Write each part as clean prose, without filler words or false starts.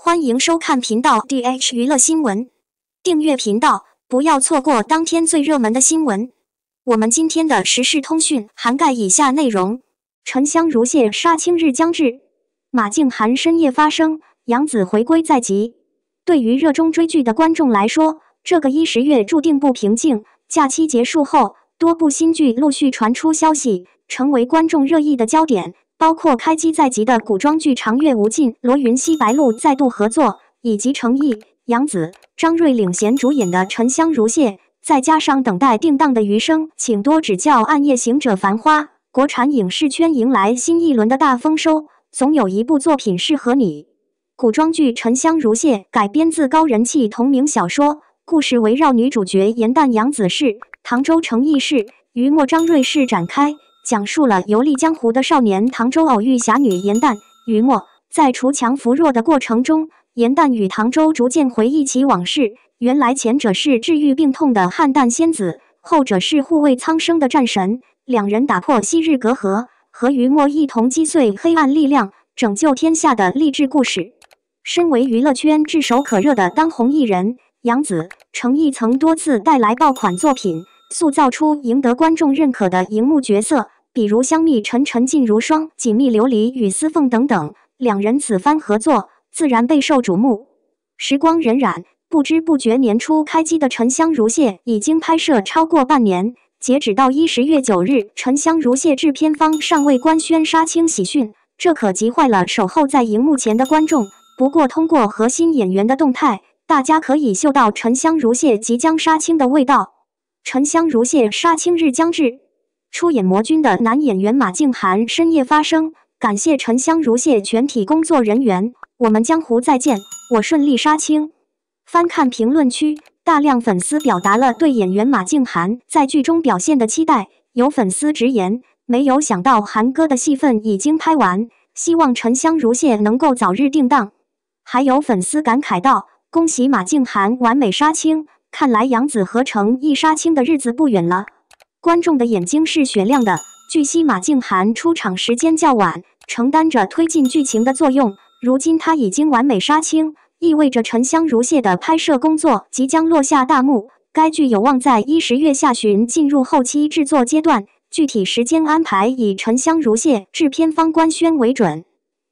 欢迎收看频道 DH 娱乐新闻，订阅频道，不要错过当天最热门的新闻。我们今天的时事通讯涵盖以下内容：沉香如屑杀青日将至，马静涵深夜发声，杨紫回归在即。对于热衷追剧的观众来说，这个10月注定不平静。假期结束后，多部新剧陆续传出消息，成为观众热议的焦点。 包括开机在即的古装剧《长月无尽》，罗云熙、白鹿再度合作，以及程毅、杨紫、张睿领衔主演的《沉香如屑》，再加上等待定档的《余生，请多指教》《暗夜行者》《繁花》，国产影视圈迎来新一轮的大丰收，总有一部作品适合你。古装剧《沉香如屑》改编自高人气同名小说，故事围绕女主角颜淡杨紫氏、唐周程毅氏、于墨张睿氏展开。 讲述了游历江湖的少年唐周偶遇侠女颜淡、于墨，在锄强扶弱的过程中，颜淡与唐周逐渐回忆起往事。原来前者是治愈病痛的汉淡仙子，后者是护卫苍生的战神。两人打破昔日隔阂，和于墨一同击碎黑暗力量，拯救天下的励志故事。身为娱乐圈炙手可热的当红艺人，杨紫、程毅曾多次带来爆款作品，塑造出赢得观众认可的荧幕角色。 比如香蜜沉沉烬如霜、锦觅琉璃与丝凤等等，两人此番合作自然备受瞩目。时光荏苒，不知不觉年初开机的《沉香如屑》已经拍摄超过半年，截止到10月9日，《沉香如屑》制片方尚未官宣杀青喜讯，这可急坏了守候在荧幕前的观众。不过，通过核心演员的动态，大家可以嗅到《沉香如屑》即将杀青的味道。《沉香如屑》杀青日将至。 出演魔君的男演员马静涵深夜发声，感谢《沉香如屑》全体工作人员，我们江湖再见，我顺利杀青。翻看评论区，大量粉丝表达了对演员马静涵在剧中表现的期待。有粉丝直言，没有想到涵哥的戏份已经拍完，希望《沉香如屑》能够早日定档。还有粉丝感慨道：“恭喜马静涵完美杀青，看来杨紫和程毅杀青的日子不远了。” 观众的眼睛是雪亮的。据悉，马静涵出场时间较晚，承担着推进剧情的作用。如今他已经完美杀青，意味着《沉香如屑》的拍摄工作即将落下大幕。该剧有望在10月下旬进入后期制作阶段，具体时间安排以《沉香如屑》制片方官宣为准。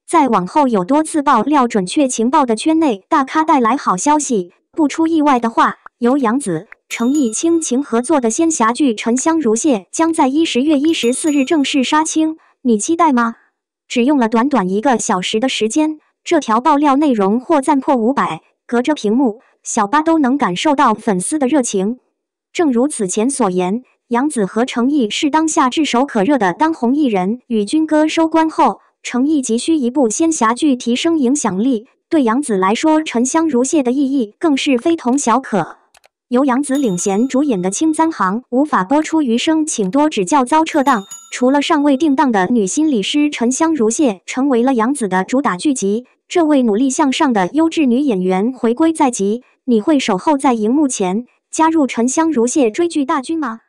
在往后有多次爆料准确情报的圈内大咖带来好消息，不出意外的话，由杨紫。 程毅倾情合作的仙侠剧《沉香如屑》将在10月14日正式杀青，你期待吗？只用了短短1个小时的时间，这条爆料内容或赞破500，隔着屏幕，小八都能感受到粉丝的热情。正如此前所言，杨紫和程毅是当下炙手可热的当红艺人。与军哥收官后，程毅急需一部仙侠剧提升影响力。对杨紫来说，《沉香如屑》的意义更是非同小可。 由杨紫领衔主演的《青簪行》无法播出，《余生，请多指教》遭撤档。除了尚未定档的女心理师《沉香如屑》成为了杨紫的主打剧集，这位努力向上的优质女演员回归在即，你会守候在荧幕前，加入《沉香如屑》追剧大军吗？